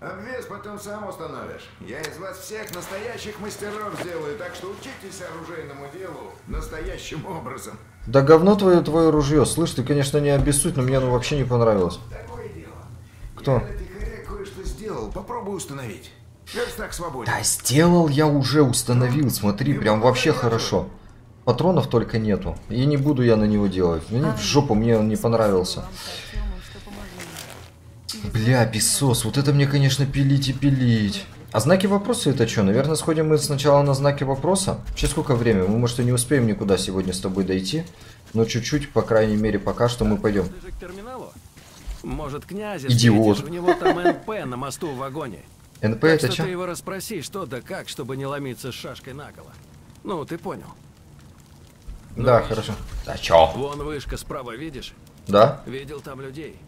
Обвес потом сам установишь. Я из вас всех настоящих мастеров сделаю, так что учитесь оружейному делу настоящим образом. Да говно твое ружье. Слышь, ты, конечно, не обессудь, но мне оно вообще не понравилось. Такое дело. Кто? Я тихаря кое-что сделал, попробуй установить. Верстак свободен. Да сделал я уже, установил, смотри, и прям вообще хорошо. Патронов только нету, и не буду я на него делать. Мне в жопу, мне он не понравился. Бля, песос, вот это мне, конечно, пилить и пилить. А знаки вопроса это что? Наверное, сходим мы сначала на знаки вопроса. Сейчас сколько времени? Мы, может, и не успеем никуда сегодня с тобой дойти. Но чуть-чуть, по крайней мере, пока что мы пойдем. Может, князь, идиот. У него там НП на мосту в вагоне. НП это что? Ты его расспроси, что да как, чтобы не ломиться с шашкой наголо. Ну, ты понял. Да, хорошо. Да чё? Вон вышка справа, видишь? Да. Видел там людей.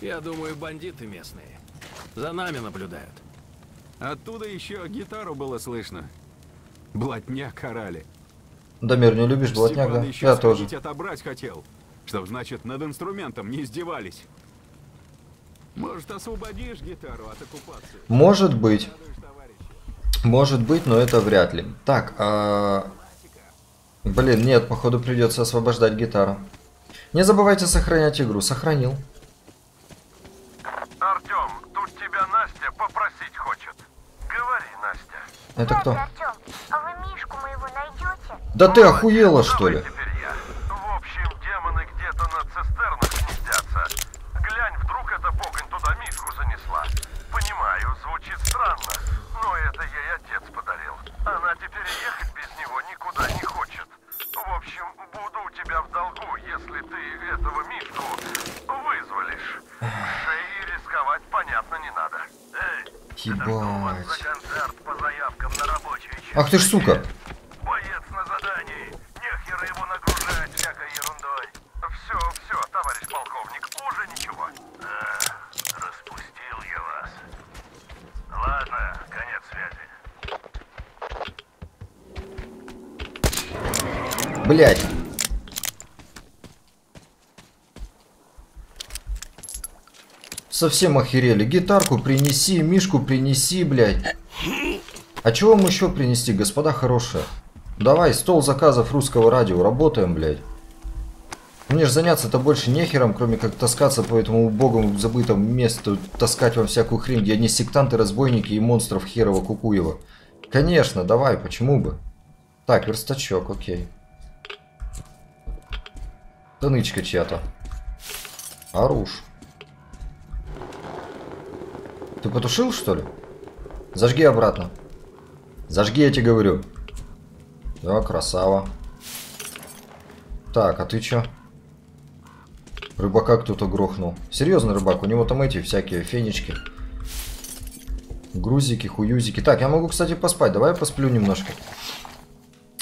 Я думаю, бандиты местные. За нами наблюдают. Оттуда еще гитару было слышно. Блатня карали. Дамир, не любишь блатня, да? Я тоже. Отобрать хотел. Что значит, над инструментом не издевались. Может, освободишь гитару от оккупации? Может быть. Может быть, но это вряд ли. Так, блин, нет, походу придется освобождать гитару. Не забывайте сохранять игру. Сохранил. Артем, тут тебя Настя попросить хочет. Говори, Настя. Это кто? Артем, а вы Мишку моего найдете? Да ты охуела, что ли? В общем, демоны где-то на цистернах гнездятся. Глянь, вдруг эта погонь туда Мишку занесла. Понимаю, звучит странно, но это ей отец подарил. Она теперь ехать без него никуда не хочет. В общем, буду у тебя в долгу, если ты этого Мишку вызволишь. Понятно, не надо. Ебать. Ах ты ж сука. Боец на задании. Нехера его нагружать всякой ерундой. Все, товарищ полковник, уже ничего. Распустил я вас. Ладно, конец связи. Блять. Совсем охерели. Гитарку принеси, Мишку принеси, блядь. А чего вам еще принести, господа хорошие? Давай, стол заказов русского радио. Работаем, блядь. Мне же заняться-то больше нехером, кроме как таскаться по этому убогому забытому месту, таскать вам всякую хрень, где одни сектанты, разбойники и монстров херова кукуева. Конечно, давай, почему бы? Так, верстачок, окей. Танычка чья-то. Оруж. Ты потушил, что ли? Зажги обратно. Зажги, я тебе говорю. Да, красава. Так, а ты чё? Рыбака кто-то грохнул. Серьезно, рыбак, у него там эти всякие фенечки. Грузики, хуюзики. Так, я могу, кстати, поспать. Давай я посплю немножко.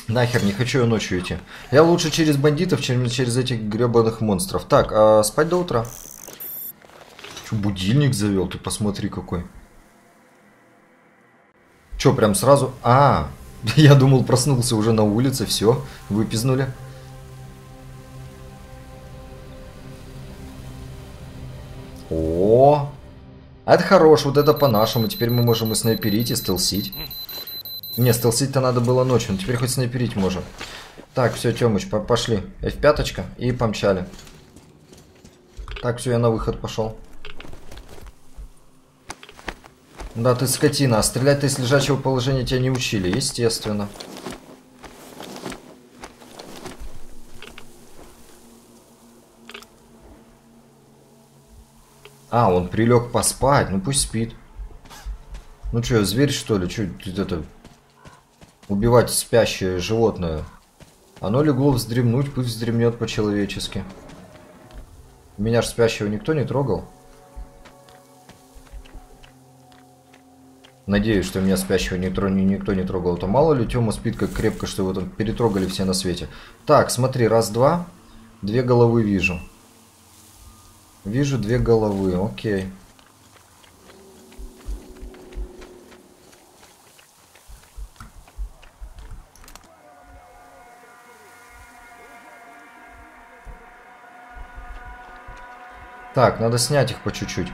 Нахер, не хочу я ночью идти. Я лучше через бандитов, чем через этих гребаных монстров. Так, а спать до утра? Че, будильник завел? Ты посмотри какой. Че, прям сразу? А, я думал, проснулся уже на улице, все, выпизнули. О, это хорош, вот это по-нашему. Теперь мы можем и снайперить, и стелсить. Не, стелсить-то надо было ночью, но теперь хоть снайперить можем. Так, все, Тёмыч, пошли. F5 и помчали. Так, все, я на выход пошел. Да, ты скотина. А стрелять ты из лежачего положения тебя не учили, естественно. А, он прилег поспать. Ну пусть спит. Ну что, зверь что ли? Чё это... Убивать спящее животное. Оно легло вздремнуть, пусть вздремнет по-человечески. Меня ж спящего никто не трогал. Надеюсь, что меня спящего никто не трогал. То мало ли, Тёма спит как крепко, что его там перетрогали все на свете. Так, смотри, раз, два. Две головы вижу. Вижу две головы, окей. Так, надо снять их по чуть-чуть.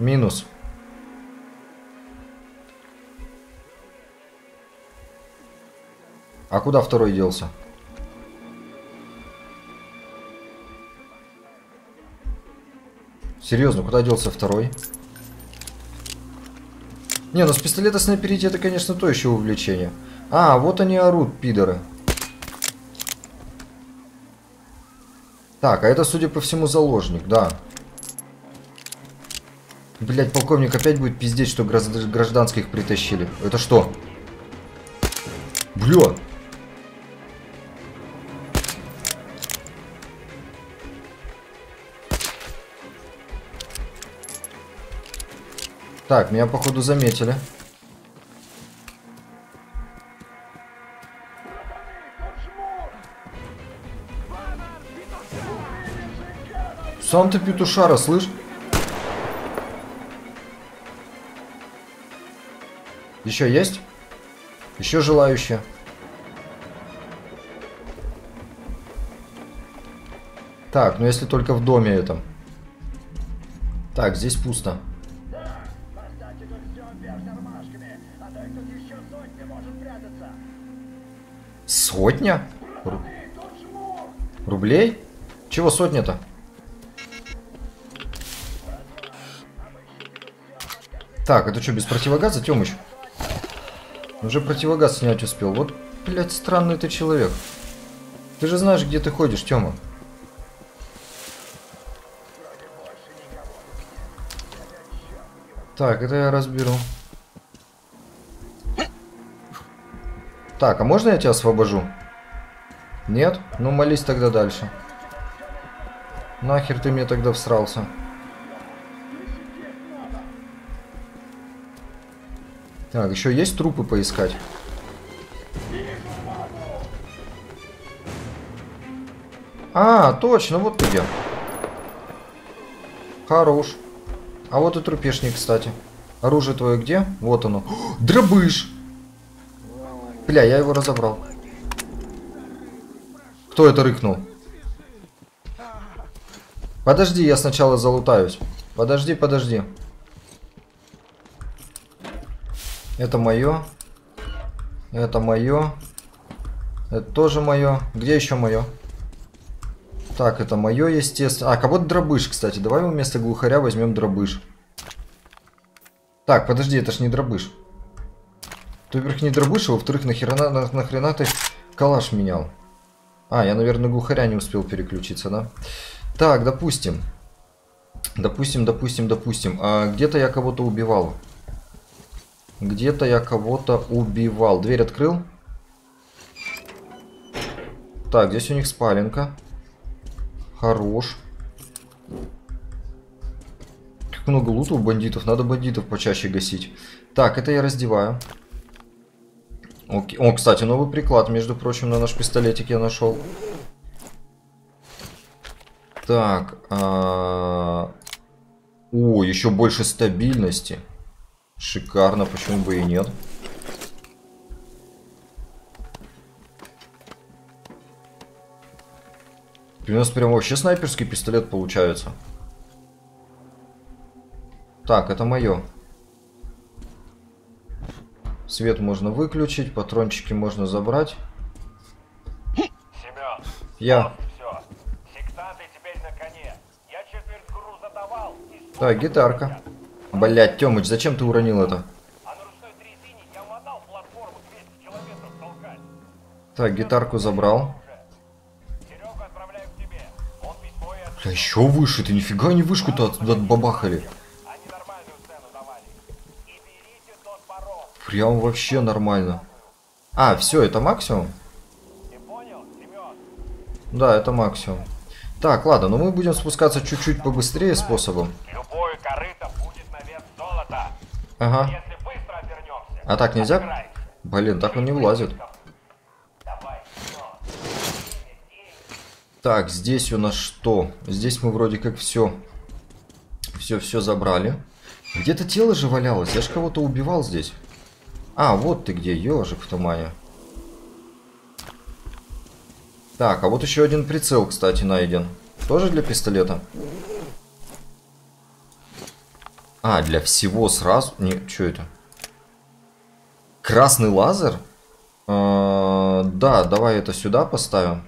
Минус. А куда второй делся? Серьезно, куда делся второй? Не, ну с пистолета снайперить это, конечно, то еще увлечение. А, вот они орут, пидоры. Так, а это, судя по всему, заложник, да. Блять, полковник опять будет пиздеть, что гражданских притащили. Это что? Бля! Так, меня, походу, заметили. Сам ты петушара, слышь? Еще есть? Еще желающие? Так, ну если только в доме этом. Так, здесь пусто. Сотня? Рублей? Чего сотня-то? Так, это что, без противогаза, Тёмыч? Уже противогаз снять успел. Вот, блядь, странный ты человек. Ты же знаешь, где ты ходишь, Тёма. Так, это я разберу. Так, а можно я тебя освобожу? Нет? Ну, молись тогда дальше. Нахер ты мне тогда всрался? Так, еще есть трупы поискать? А, точно, вот ты где. Хорош. А вот и трупешник, кстати. Оружие твое где? Вот оно. О, дробыш! Бля, я его разобрал. Кто это рыкнул? Подожди, я сначала залутаюсь. Подожди, подожди. Это мое. Это мое. Это тоже мое. Где еще мое? Так, это мое, естественно. А, кого-то дробыш, кстати. Давай мы вместо глухаря возьмем дробыш. Так, подожди, это ж не дробыш. Ты, во-первых, не дробыш, а во-вторых, нахрена ты калаш менял? А, я, наверное, глухаря не успел переключиться, да? Так, допустим. Допустим. А где-то я кого-то убивал. Дверь открыл. Так, здесь у них спаленка. Хорош. Как много лута у бандитов. Надо бандитов почаще гасить. Так, это я раздеваю. Окей. О, кстати, новый приклад, между прочим, на наш пистолетик я нашел. Так. О, еще больше стабильности. Шикарно, почему бы и нет. У нас прям вообще снайперский пистолет получается. Так, это мое. Свет можно выключить, патрончики можно забрать. Семён, я. Вот всё. Сектанты теперь на коне. Я четверть груза давал и Так, гитарка. Блять, Тёмыч, зачем ты уронил это? Так, гитарку забрал. Бля, еще выше, ты нифига не вышку-то отбабахали. Прям вообще нормально. А, все, это максимум? Да, это максимум. Так, ладно, но мы будем спускаться чуть-чуть побыстрее способом. Ага. А так нельзя? Блин, так он не влазит. Так, здесь у нас что? Здесь мы вроде как все забрали. Где-то тело же валялось, я же кого-то убивал здесь. А, вот ты где, ежик в тумане. Так, а вот еще один прицел, кстати, найден. Тоже для пистолета? А, для всего сразу? Не, что это? Красный лазер? Да, давай это сюда поставим.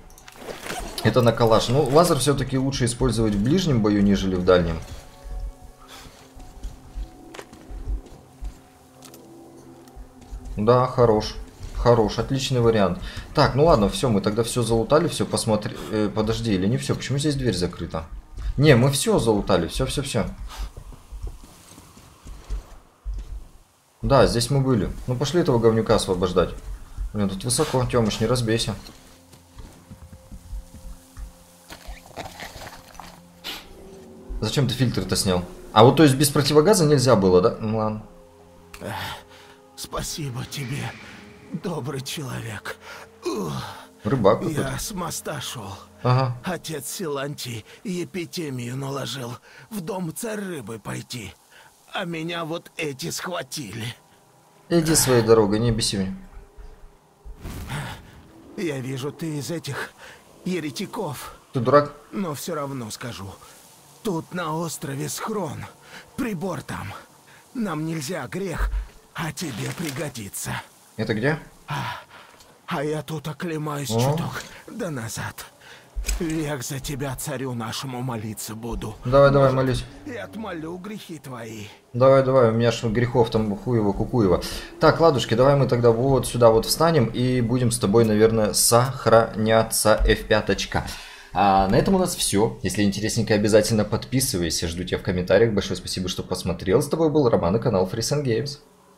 Это на калаш. Ну, лазер все-таки лучше использовать в ближнем бою, нежели в дальнем. Да, хорош. Хорош, отличный вариант. Так, ну ладно, все, мы тогда все залутали, все посмотри. Подожди, или не все? Почему здесь дверь закрыта? Не, мы все залутали, все. Да, здесь мы были. Ну пошли этого говнюка освобождать. Блин, тут высоко, Тёмыч, не разбейся. Зачем ты фильтр-то снял? А вот то есть без противогаза нельзя было, да? Ну ладно. Спасибо тебе. Добрый человек. Рыбак какой-то. Я с моста шел. Ага. Отец Силантий епитемию наложил. В дом царь рыбы пойти. А меня вот эти схватили. Иди своей дорогой, не беси меня. Я вижу, ты из этих еретиков. Ты дурак? Но все равно скажу. Тут на острове схрон. Прибор там. Нам нельзя, грех. А тебе пригодится. Это где? А я тут оклемаюсь чуток, да назад. Век за тебя царю нашему молиться буду. Давай, молись. Я отмолю грехи твои. Давай, у меня ж грехов там хуево-кукуево. Так, ладушки, давай мы тогда вот сюда вот встанем и будем с тобой, наверное, сохраняться, F5. А на этом у нас все. Если интересненько, обязательно подписывайся. Жду тебя в комментариях. Большое спасибо, что посмотрел. С тобой был Роман и канал FrissonGames.